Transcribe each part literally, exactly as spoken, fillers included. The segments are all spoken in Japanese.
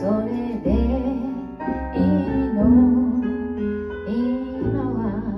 それでいいの今は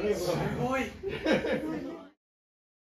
すごい。